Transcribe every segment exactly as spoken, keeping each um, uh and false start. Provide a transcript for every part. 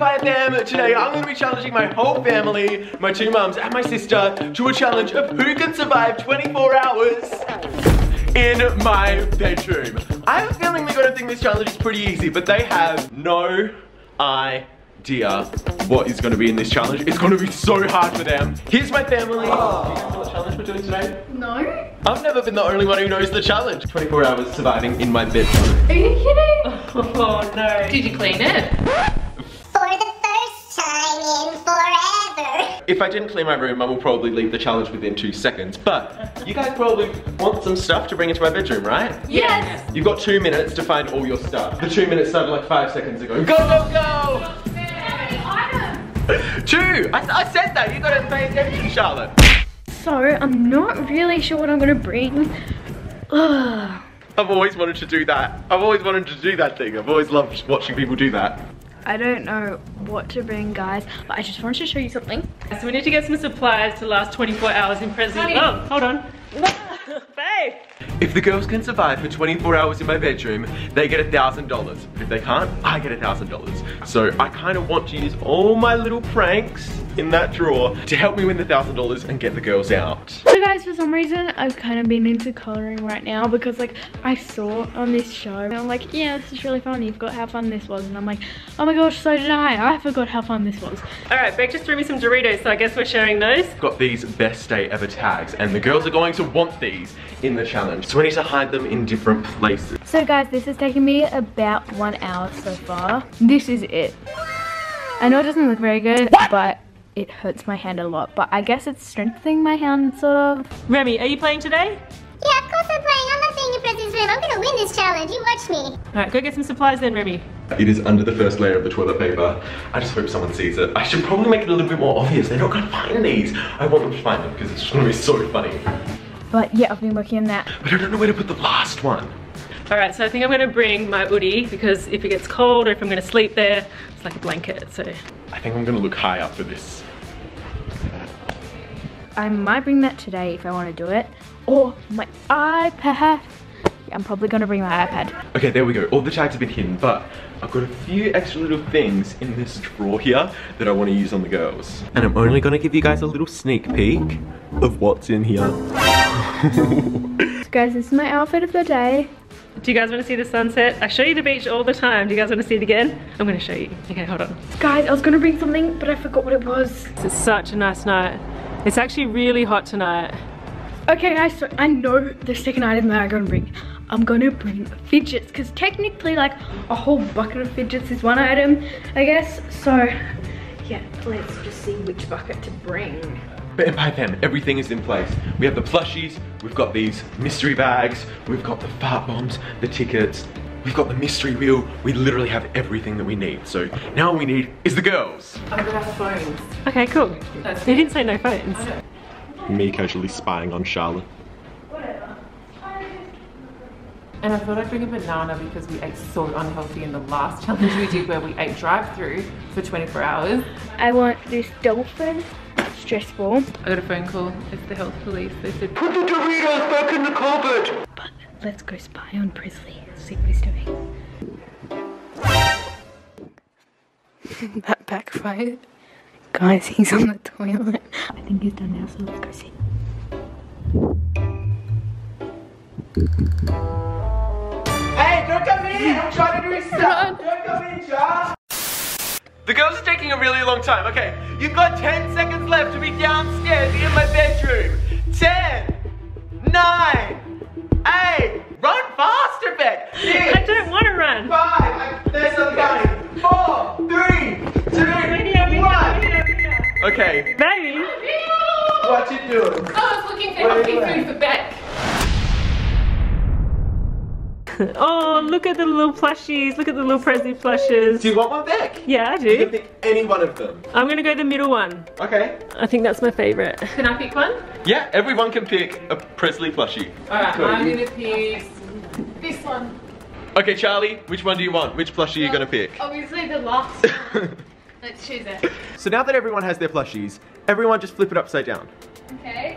by them. Today I'm going to be challenging my whole family, my two mums and my sister, to a challenge of who can survive twenty-four hours in my bedroom. I have a feeling they're going to think this challenge is pretty easy, but they have no idea what is going to be in this challenge. It's going to be so hard for them. Here's my family. Oh. Do you know what challenge we're doing today? No. I've never been the only one who knows the challenge. twenty-four hours surviving in my bedroom. Are you kidding? Oh no. Did you clean it? For the first time in forever. If I didn't clean my room, I will probably leave the challenge within two seconds. But you guys probably want some stuff to bring into my bedroom, right? Yes. You've got two minutes to find all your stuff. The two minutes started like five seconds ago. Go, go, go! How many items? Two! I, I said that. You gotta pay attention, Charlotte. So, I'm not really sure what I'm gonna bring. Ugh. I've always wanted to do that. I've always wanted to do that thing. I've always loved watching people do that. I don't know what to bring, guys, but I just wanted to show you something. So we need to get some supplies to last twenty-four hours in Presley. Honey. Oh, hold on. Babe. If the girls can survive for twenty-four hours in my bedroom, they get a thousand dollars. If they can't, I get a thousand dollars. So I kind of want to use all my little pranks in that drawer to help me win the a thousand dollars and get the girls out. So guys, for some reason, I've kind of been into coloring right now because like I saw on this show and I'm like, yeah, this is really fun. You forgot how fun this was. And I'm like, oh my gosh, so did I. I forgot how fun this was. All right, Beck just threw me some Doritos, so I guess we're sharing those. Got these best day ever tags and the girls are going to want these in the challenge. So we need to hide them in different places. So guys, this has taken me about one hour so far. This is it. I know it doesn't look very good, but it hurts my hand a lot. But I guess it's strengthening my hand, sort of. Remy, are you playing today? Yeah, of course I'm playing. I'm not staying in Presley's room. I'm gonna win this challenge. You watch me. Alright, go get some supplies then, Remy. It is under the first layer of the toilet paper. I just hope someone sees it. I should probably make it a little bit more obvious. They're not gonna find these. I want them to find them because it's gonna be so funny. But yeah, I've been working on that. But I don't know where to put the last one. All right, so I think I'm gonna bring my hoodie because if it gets cold or if I'm gonna sleep there, it's like a blanket, so. I think I'm gonna look high up for this. I might bring that today if I wanna do it. Or my iPad. Yeah, I'm probably gonna bring my iPad. Okay, there we go. All the tags have been hidden, but I've got a few extra little things in this drawer here that I wanna use on the girls. And I'm only gonna give you guys a little sneak peek of what's in here. So guys, this is my outfit of the day. Do you guys want to see the sunset? I show you the beach all the time. Do you guys want to see it again? I'm going to show you. Okay, hold on. Guys, I was going to bring something, but I forgot what it was. It's such a nice night. It's actually really hot tonight. Okay guys, so I know the second item that I'm going to bring. I'm going to bring fidgets because technically like a whole bucket of fidgets is one item, I guess. So yeah, let's just see which bucket to bring. But Empire Family, everything is in place. We have the plushies, we've got these mystery bags, we've got the fart bombs, the tickets, we've got the mystery wheel. We literally have everything that we need. So now all we need is the girls. I'm gonna have phones. Okay, cool. They didn't say no phones. Me casually spying on Charlotte. Whatever. And I thought I'd bring a banana because we ate so unhealthy in the last challenge we did where we ate drive-through for twenty-four hours. I want this dolphin. Stressful. I got a phone call. It's the health police. They said, put the Doritos back in the cupboard. But let's go spy on Presley. See what he's doing. That backfired. Guys, he's on the toilet. I think he's done now, so let's go see. Hey, don't come in! I'm trying to do his stuff! Don't come in, Josh! The girls are taking a really long time. Okay, you've got ten seconds left to be downstairs in my bedroom. ten, nine, eight, run faster, Beck. Six, I don't want to run. five, there's some coming. four, three, two, one. Okay. Maybe. What you doing? I was looking for healthy food for Beck. Oh, look at the little plushies. Look at the little Presley plushes. Do you want one back? Yeah, I do. You can pick any one of them. I'm going to go the middle one. Okay. I think that's my favourite. Can I pick one? Yeah, everyone can pick a Presley plushie. Alright, cool. I'm going to pick this one. Okay, Charlie, which one do you want? Which plushie well, are you going to pick? Obviously the last one. Let's choose it. So now that everyone has their plushies, everyone just flip it upside down. Okay.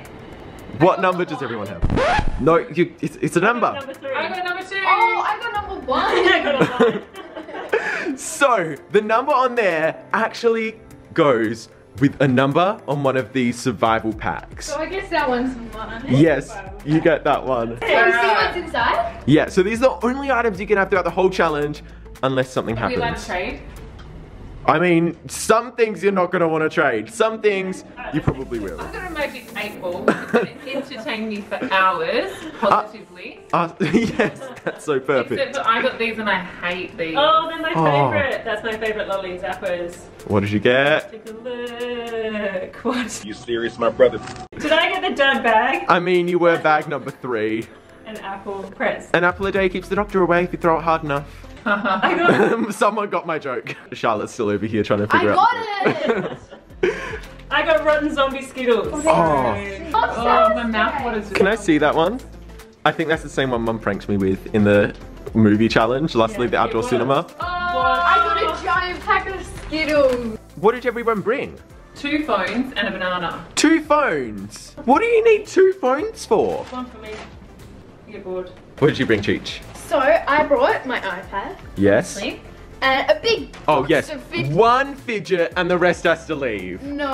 What number does everyone have? No, you, it's, it's a number. I got number three. I got number two. Oh, I got number one. I got number one. So the number on there actually goes with a number on one of these survival packs. So I guess that one's mine. Yes, you get that one. Can we see what's inside? Yeah, so these are the only items you can have throughout the whole challenge, unless something happens. Are we allowed to trade? I mean, some things you're not going to want to trade. Some things you probably will. I've got a Magic eight Ball. It's going to entertain me for hours, positively. Uh, uh, yes, that's so perfect. Except that I got these and I hate these. Oh, they're my oh. favourite. That's my favourite lolly zappers. What did you get? Let's take a look. What? Are you serious, my brother? Did I get the dud bag? I mean, you were bag number three. An apple. Press. An apple a day keeps the doctor away if you throw it hard enough. I got it. Someone got my joke. Charlotte's still over here trying to figure I out. I got it! I got rotten zombie Skittles. Oh, oh, oh my mouth waters. Can I see that one? I think that's the same one Mum pranked me with in the movie challenge, last yeah, leave the outdoor cinema. Oh, I got a giant pack of Skittles. What did everyone bring? Two phones and a banana. Two phones? What do you need two phones for? One for me. You're bored. What did you bring, Cheech? So I brought my iPad. Yes. Obviously, and a big box oh yes. Of fidget. One fidget and the rest has to leave. No.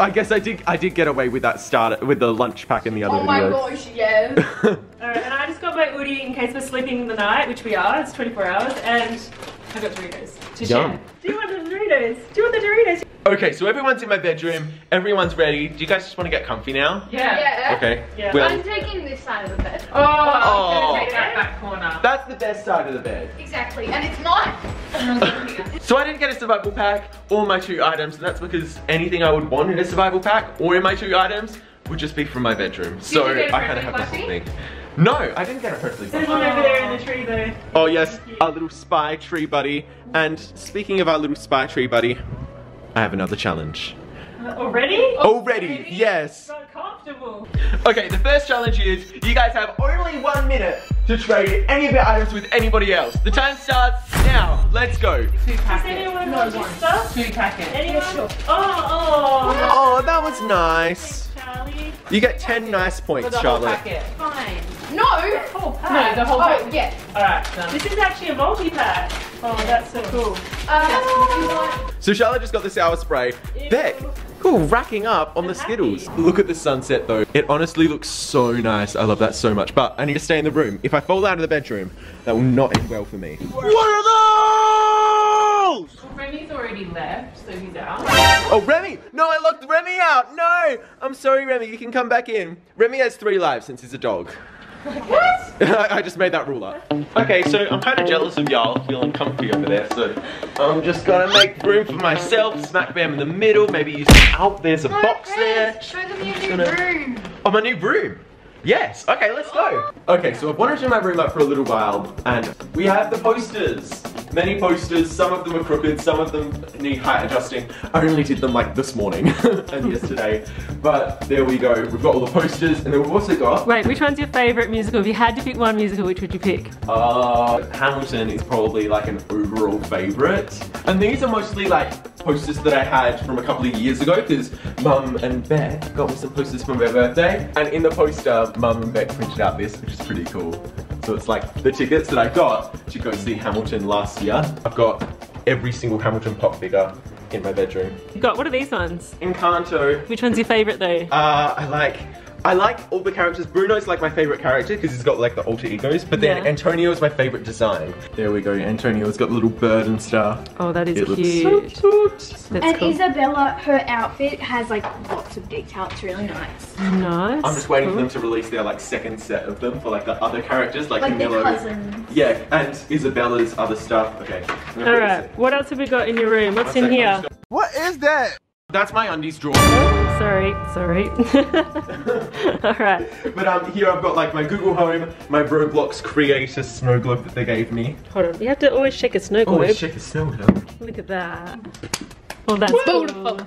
I guess I did. I did get away with that starter with the lunch pack in the other. Oh my videos. Gosh, yes. All right, and I just got my Udi in case we're sleeping the night, which we are. It's twenty-four hours, and I got Doritos to Yum. Share. Do you want the Doritos? Do you want the Doritos? Okay, so everyone's in my bedroom. Everyone's ready. Do you guys just want to get comfy now? Yeah. yeah. Okay. Yeah. Well, I'm taking this side of the bed. Oh, I'm going to take that back corner. That's the best side of the bed. Exactly, and it's not. So I didn't get a survival pack or my two items, and that's because anything I would want in a survival pack or in my two items would just be from my bedroom. Did so I kind of have this whole thing. No, I didn't get a Presley. There's one over there in the tree though. Oh yes, our little spy tree buddy. And speaking of our little spy tree buddy, I have another challenge. Uh, already? Already? Already, yes. So comfortable. Okay, the first challenge is you guys have only one minute to trade any of your items with anybody else. The time starts now. Let's go. Two packets. Anyone no, one. Stuff? Two packets. Anyone? Sure. Oh, oh. Oh, that was nice. Charlie. You get ten nice points, for the Charlotte. Whole packet. Fine. No. The whole pack. No, the whole pack. Oh, yeah. All right. Done. This is actually a multi-pack. Oh, that's so cool. Um, so Charlotte just got the sour spray. Ew. Beck, cool, racking up on I'm the Skittles. Happy. Look at the sunset though. It honestly looks so nice. I love that so much. But I need to stay in the room. If I fall out of the bedroom, that will not end well for me. What are those? Well, Remy's already left, so he's out. Oh, Remy! No, I locked Remy out! No! I'm sorry, Remy, you can come back in. Remy has three lives since he's a dog. What? I just made that rule up. Okay, so I'm kind of jealous of y'all feeling comfy over there, so I'm just gonna make room for myself, smack bam in the middle, maybe use some out. There's a no, box there. Show them your new gonna... room. Oh, my new room? Yes, okay, let's go. Okay, so I've wandered in my room up for a little while, and we have the posters. Many posters, some of them are crooked, some of them need height adjusting. I only did them like this morning and yesterday, but there we go. We've got all the posters, and then we've also got... Wait, which one's your favourite musical? If you had to pick one musical, which would you pick? Uh, Hamilton is probably like an overall favourite. And these are mostly like posters that I had from a couple of years ago, because Mum and Beck got me some posters from their birthday, and in the poster, Mum and Beck printed out this, which is pretty cool. So it's like the tickets that I got to go see Hamilton last year. I've got every single Hamilton pop figure in my bedroom. You got, what are these ones? Encanto. Which one's your favourite though? Uh, I like, I like all the characters. Bruno's like my favourite character because he's got like the alter egos. But then yeah. Antonio's my favourite design. There we go, Antonio's got the little bird and stuff. Oh, that is it cute. So cute. And cool. Isabella, her outfit has like lots of detail. It's really nice. Nice. I'm just waiting cool. for them to release their like second set of them for like the other characters, like, like Camilla. Cousins. Yeah, and Isabella's other stuff. Okay. All right. What else have we got in your room? What's One in here? What is that? That's my undies drawer. Sorry, sorry. Alright. But um, here I've got like my Google Home, my Roblox creator snow globe that they gave me. Hold on, you have to always check a snow globe. Always check a snow globe. Look at that. Oh, that's Whoa. Beautiful.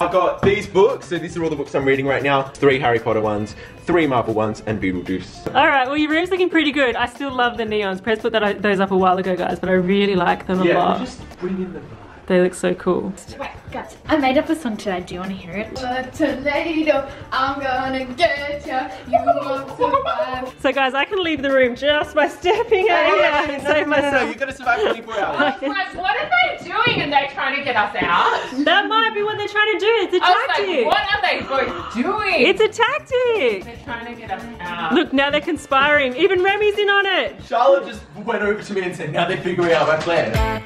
I've got these books, so these are all the books I'm reading right now. Three Harry Potter ones, three Marvel ones, and Beetlejuice. Alright, well your room's looking pretty good. I still love the neons. Press put that, those up a while ago, guys, but I really like them yeah, a lot. Yeah, just bring in the vibe. They look so cool. Wait. Guys, I made up a song today. Do you want to hear it? A tornado, I'm gonna get ya. You won't survive. So guys, I can leave the room just by stepping out here and save myself. No, no, no, you gotta survive twenty-four hours. I was like, what are they doing? And they're trying to get us out? That might be what they're trying to do. It's a tactic. I was like, what are they both doing? It's a tactic. They're trying to get us out. Look, now they're conspiring. Even Remy's in on it. Charlotte just went over to me and said, now they're figuring out my plan.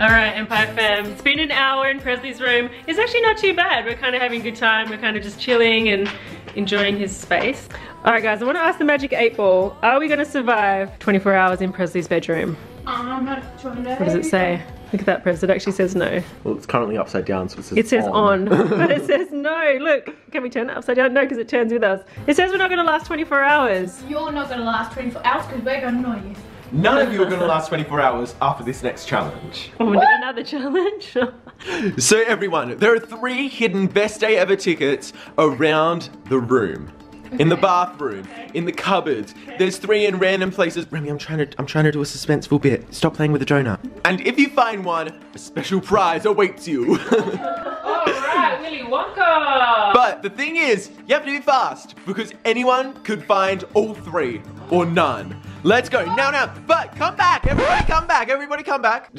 Alright, Empire Fam, it's been an hour in Presley's room. It's actually not too bad. We're kind of having a good time. We're kind of just chilling and enjoying his space. Alright guys, I want to ask the Magic eight Ball, are we going to survive twenty-four hours in Presley's bedroom? I'm not trying to. What does it say? Look at that, Pres, it actually says no. Well, it's currently upside down, so it says, it says on. on. But it says no. Look, can we turn it upside down? No, because it turns with us. It says we're not going to last twenty-four hours. You're not going to last twenty-four hours because we're going to annoy you. None of you are going to last twenty-four hours after this next challenge. Oh, another challenge? So everyone, there are three hidden best day ever tickets around the room. Okay. In the bathroom, okay. In the cupboards. Okay. There's three in random places. Remy, I'm trying to I'm trying to do a suspenseful bit. Stop playing with the donut. And if you find one, a special prize awaits you. Alright, Willy Wonka! But the thing is, you have to be fast because anyone could find all three or none. Let's go, now, now, but come back, everybody come back, everybody come back.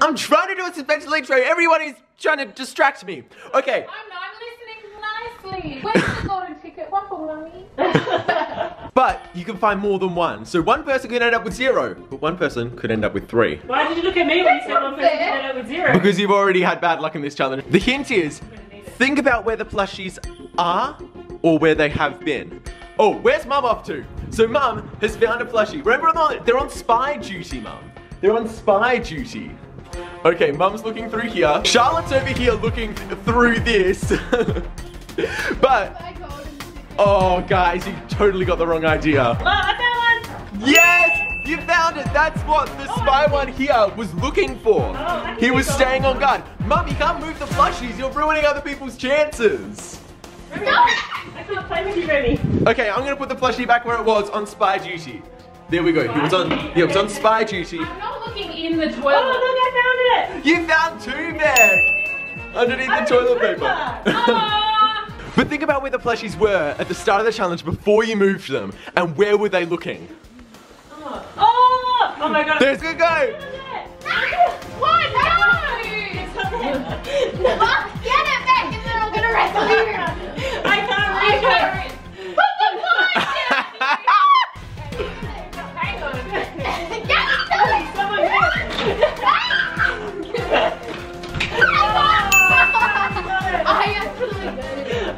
I'm trying to do a suspension intro, everybody's trying to distract me. Okay. I'm not listening nicely. Where's the golden ticket? One for Mommy. But you can find more than one. So one person could end up with zero, but one person could end up with three. Why did you look at me when you said one person could end up with zero? Because you've already had bad luck in this challenge. The hint is, think about where the plushies are or where they have been. Oh, where's Mum off to? So Mum has found a plushie. Remember, they're on spy duty, Mum. They're on spy duty. Okay, Mum's looking through here. Charlotte's over here looking through this. But, oh guys, you totally got the wrong idea. Mum, I found one! Yes, you found it. That's what the spy one here was looking for. He was staying on guard. Mum, you can't move the plushies. You're ruining other people's chances. No! I can't play with you, Remy. Okay, I'm gonna put the plushie back where it was on spy duty. There we go. He was on. He was on spy duty. I'm not looking in the toilet. Oh look, I found it. You found two there underneath the toilet paper. But think about where the plushies were at the start of the challenge before you moved them, and where were they looking? Oh! Oh, oh my God! There's a go. What? No! Get it back, and then I'm gonna wrestle you. I can't reach her! Put the line down! Hang on! Get it! I actually did it!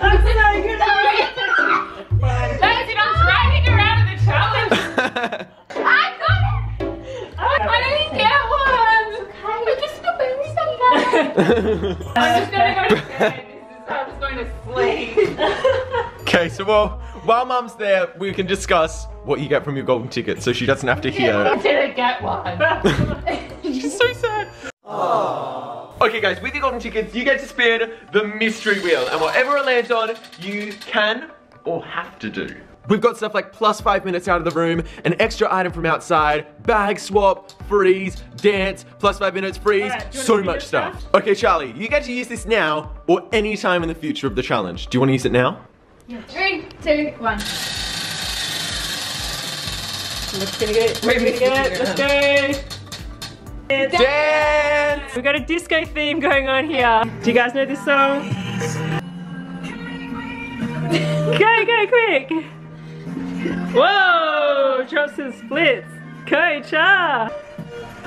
I'm so good at it! Guys, you know, I'm driving her out of the challenge! I got it! I didn't get one! We're just the baby sometimes! I'm just gonna go to bed! I'm just going to sleep. Okay, so while, while Mum's there, we can discuss what you get from your golden ticket so she doesn't have to hear. I didn't get one. She's so sad. Aww. Okay guys, with your golden tickets, you get to spin the mystery wheel. And whatever it lands on, you can or have to do. We've got stuff like plus five minutes out of the room, an extra item from outside, bag swap, freeze, dance, plus five minutes, freeze, right, so much stuff. stuff. Okay, Charlie, you get to use this now or any time in the future of the challenge. Do you want to use it now? Yeah. Three, two, one. Let's get it, let's get it, let's go. Dance. dance! We've got a disco theme going on here. Do you guys know this song? Go, go, quick! Whoa! Drops and splits. Coacha!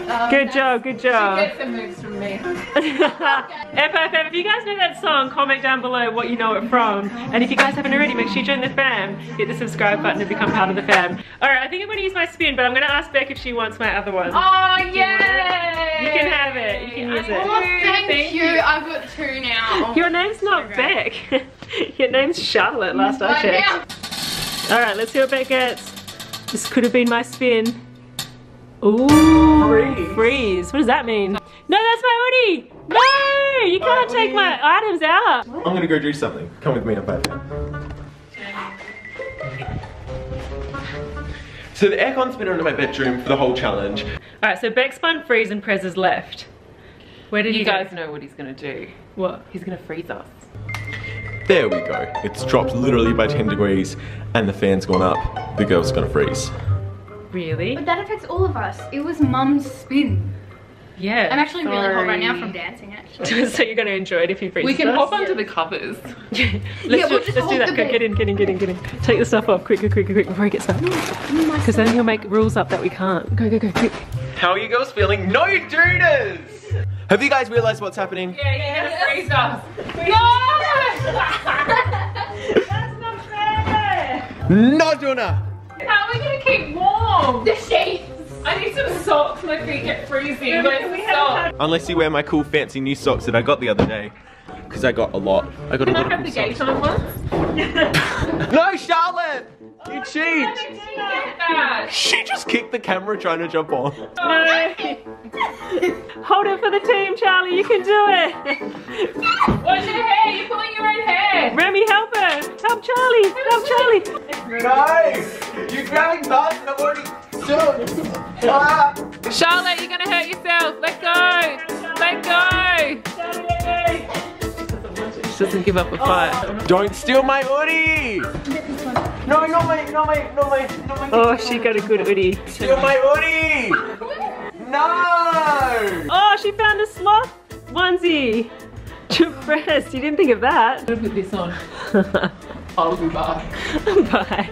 Oh, good job, good job. She gets the moves from me. F F F, if you guys know that song, comment down below what you know it from. And if you guys haven't already, make sure you join the fam. Hit the subscribe button to become part of the fam. Alright, I think I'm going to use my spin, but I'm going to ask Beck if she wants my other one. Oh, yay! You can have it. You can use it. Oh, thank, thank you. you. I've got two now. Oh, your name's not so Beck. Your name's Charlotte, last I checked. Alright, let's see what Beck gets. This could have been my spin. Ooh, freeze. freeze. What does that mean? No, that's my hoodie! No! You can't take my items out! I'm gonna go do something. Come with me, I'm back. So the aircon's been on in my bedroom for the whole challenge. Alright, so Beck spun, freeze, and Prez is left. Where did you, you guys know what he's gonna do? What? He's gonna freeze us. There we go. It's dropped literally by ten degrees and the fan's gone up. The girl's gonna freeze. Really? But that affects all of us. It was mum's spin. Yeah. I'm actually sorry. really hot right now from dancing, actually. So you're gonna enjoy it if you freeze. We can us. hop under yeah. the covers. yeah. Let's, yeah, do, we'll just let's do that. Go, get in, get in, get in, get in. Take the stuff off, quick, quick, quick, quick, before he gets up. Because then he'll make rules up that we can't. Go, go, go, quick. How are you girls feeling? No dooders! Have you guys realised what's happening? Yeah, yeah, freeze us. No! That's not fair! No, Jonah! How are we gonna keep warm? The sheets! I need some socks, my feet get freezing. No, Where's the socks? Unless you wear my cool fancy new socks that I got the other day. Because I got a lot. I got Can a lot I have of cool the socks. Gate on once? No, Charlotte! Oh, you cheat! Like she just kicked the camera trying to jump on. No! Hold it for the team, Charlie, you can do it! What's your hair? You're pulling your own hair! Remy, help her! Help Charlie! Help Charlie! Nice! You're grabbing fast and I'm already... Ah. Charlotte, you're gonna hurt yourself. Let go. Let go. She doesn't give up a fight. Don't steal my hoodie. No, no, my, no, my, no, my, no, my. Oh, she got a good hoodie. Steal my hoodie. No. Oh, she found a sloth onesie. Depressed. You didn't think of that. I'm gonna put this on. I'll be back. Bye.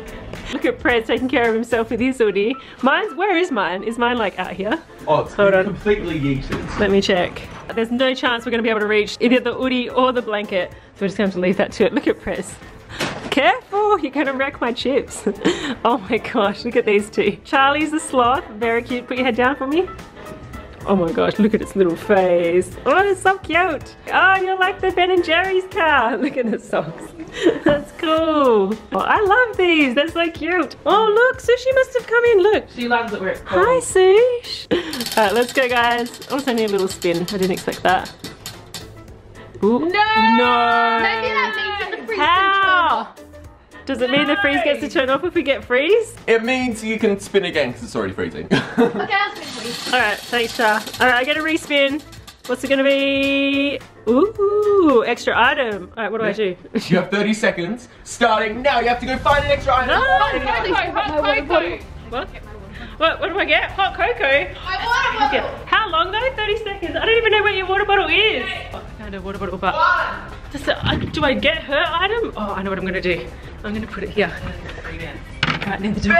Look at Prez taking care of himself with his hoodie. Mine's, where is mine? Is mine like out here? Oh, it's Hold on. completely yeeted. Let me check. There's no chance we're going to be able to reach either the hoodie or the blanket. So we're just going to have to leave that to it. Look at Prez. Careful, you're going to wreck my chips. Oh my gosh, look at these two. Charlie's the sloth, very cute. Put your head down for me. Oh my gosh, look at its little face. Oh, it's so cute. Oh, you're like the Ben and Jerry's car. Look at the socks. That's cool. Oh, I love these. They're so cute. Oh, look, Sushi must have come in. Look. She loves it where it's cold. Hi, Sushi. All right, let's go, guys. Also need a little spin. I didn't expect that. Ooh. No! No! Maybe that means that the freeze How? can turn off. Does it no. mean the freeze gets to turn off if we get freeze? It means you can spin again because it's already freezing. Okay, I'll spin, please. All right, thanks, Char. All right, I get a re-spin. What's it gonna be? Ooh, extra item. All right, what do yeah. I do? You have thirty seconds, starting now. You have to go find an extra item. No, hot cocoa, hot cocoa. What? What, what do I get? Hot cocoa? My water bottle. How long though? thirty seconds. I don't even know where your water bottle is. I found a water bottle, but does it, I, do I get her item? Oh, I know what I'm gonna do. I'm gonna put it here. Right near the door.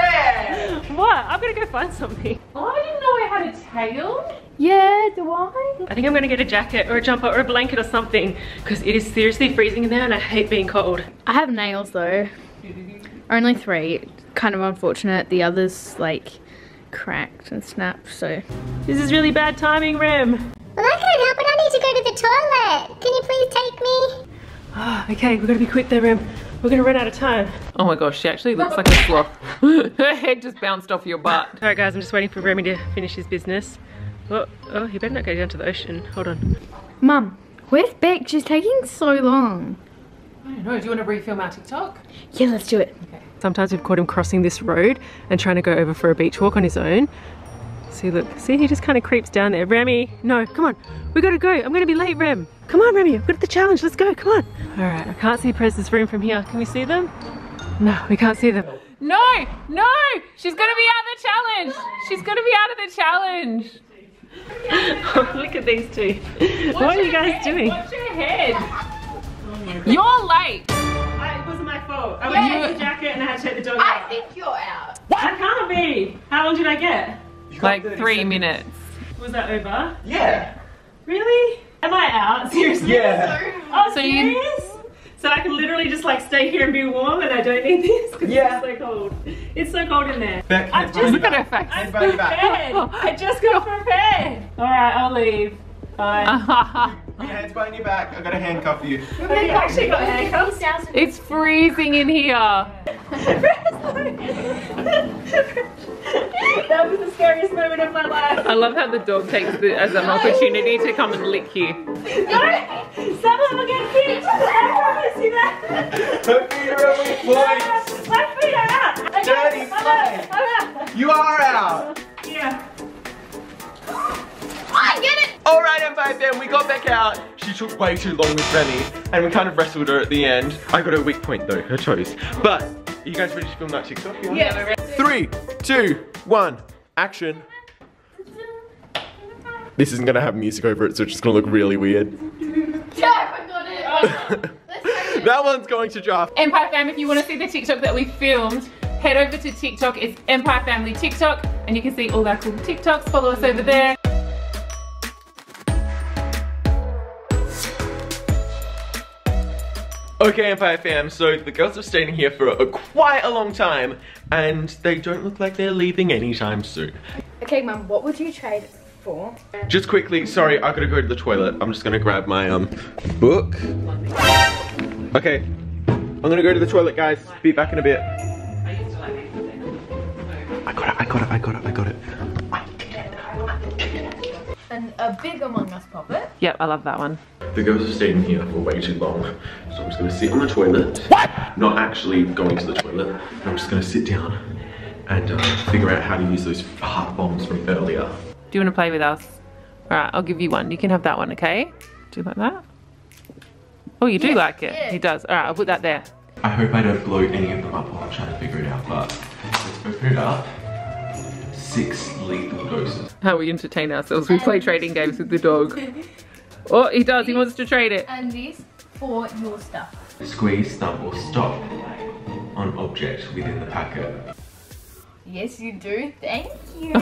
What? I'm gonna go find something. Oh, I didn't know I had a tail. Yeah, do I? I think I'm gonna get a jacket or a jumper or a blanket or something because it is seriously freezing in there and I hate being cold. I have nails though. Only three. Kind of unfortunate. The others like cracked and snapped, so. This is really bad timing, Rem. Well, I can't help it. I need to go to the toilet. Can you please take me? Oh, okay, we've got to be quick there, Rem. We're gonna run out of time. Oh my gosh, she actually looks like a sloth. Her head just bounced off your butt. All right guys, I'm just waiting for Remy to finish his business. Oh, oh, he better not go down to the ocean. Hold on. Mum, where's Beck? She's taking so long. I don't know, do you want to refilm our TikTok? Yeah, let's do it. Okay. Sometimes we've caught him crossing this road and trying to go over for a beach walk on his own. See, look, see, he just kind of creeps down there. Remy, no, come on, we gotta go. I'm gonna be late, Rem. Come on, Remy, we've got the challenge, let's go, come on. All right, I can't see Prez's room from here. Can we see them? No, we can't see them. No, no, she's gonna be out of the challenge. She's gonna be out of the challenge. Oh, look at these two. Watch what are you guys head. doing? Watch your head. Oh, you're late. I, it wasn't my fault. I yeah. went to the jacket and I had to take the dog I out. I think you're out. What? I can't be. How long did I get? Like three seconds. minutes. Was that over? Yeah. Really? Am I out? Seriously? Yeah. Oh, so serious? You... So I can literally just like stay here and be warm and I don't need this because yeah. it's so cold. It's so cold in there. Back, I've just look at her face. I'm prepared. I just got prepared. All right, I'll leave. Bye. Your head's behind your back. I've got to handcuff you. I've actually got handcuffs. It's freezing in here. That was the scariest moment of my life. I love how the dog takes it as an opportunity to come and lick you. No! Some of them are getting kicked! I promise you that! My feet are on my feet! My feet are out! Daddy! I'm out. You are out. Yeah. I get it. All right, Empire Fam, we got back out. She took way too long with Remy, and we kind of wrestled her at the end. I got a weak point though, her toes. But are you guys ready to film that TikTok? Yeah. Three, two, one, action. This isn't gonna have music over it, so it's just gonna look really weird. Yeah, I got it. That one's going to draft. Empire Fam, if you want to see the TikTok that we filmed, head over to TikTok. It's Empire Family TikTok, and you can see all that cool TikToks. Follow us over there. Okay, Empire Fam, so the girls are staying here for a, a quite a long time, and they don't look like they're leaving anytime soon. Okay, Mum, what would you trade for? Just quickly, sorry, I gotta go to the toilet. I'm just gonna grab my um book. Okay, I'm gonna go to the toilet, guys. Be back in a bit. I got it, I got it, I got it, I got it. I did it, I did it. And a big Among Us puppet. Yep, I love that one. The girls have stayed in here for way too long, so I'm just gonna sit on the toilet. What? Not actually going to the toilet. I'm just gonna sit down and uh, figure out how to use those fart bombs from earlier. Do you wanna play with us? All right, I'll give you one. You can have that one, okay? Do you like that? Oh, you do yeah, like it. Yeah. He does. All right, I'll put that there. I hope I don't blow any of them up while I'm trying to figure it out, but let's open it up. Six lethal doses. How we entertain ourselves. We and play trading games with the dog. Oh, he does. These, he wants to trade it. And this for your stuff. Squeeze, thumb, or stop on object within the packet. Yes, you do. Thank you.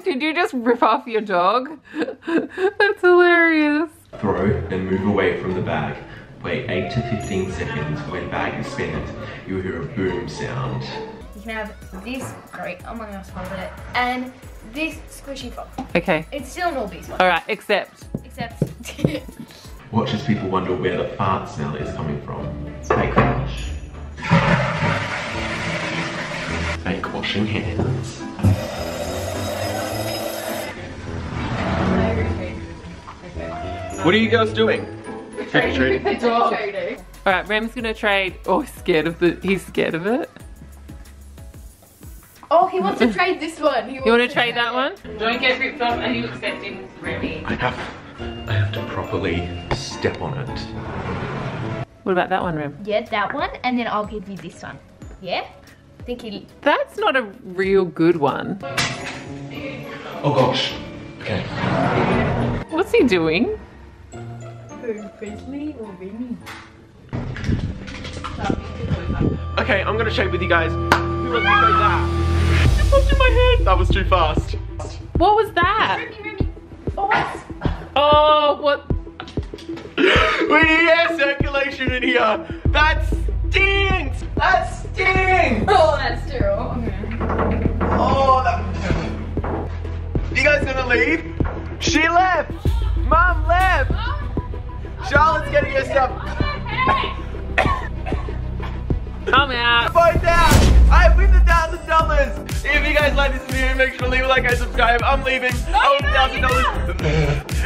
Did you just rip off your dog? That's hilarious. Throw and move away from the bag. Wait eight to fifteen seconds. When bag is spent, you'll hear a boom sound. You can have this great Among Us puppet and this squishy fox. Okay. It's still an Orbeez one. Alright, except. Except. Watch as people wonder where the fart smell is coming from. Fake wash. Fake washing hands. What are you guys doing? Trading. Trading. Trading. Trading. All right, Rem's gonna trade. Oh, he's scared of the. He's scared of it. Oh, he wants to trade this one. He wants you want to, to trade, trade that one? Don't get ripped off. Are you expecting Remy? I have. I have to properly step on it. What about that one, Rem? Yeah, that one, and then I'll give you this one. Yeah. I think he. That's not a real good one. Oh gosh. Okay. What's he doing? Presley or Remy? Okay, I'm gonna trade with you guys. Who wants to trade that? It just popped in my head. That was too fast. What was that? Remy, Remy. Oh, what? Oh, what? We need air circulation in here. That stinks. That stinks. Oh, that's terrible. Okay. Oh, that. You guys gonna leave? She left. Mom left. Oh. Charlotte's getting her stuff. Come out. Find out. I have won a thousand dollars. If you guys like this video, make sure to leave a like and subscribe. I'm leaving. Oh, thousand dollars.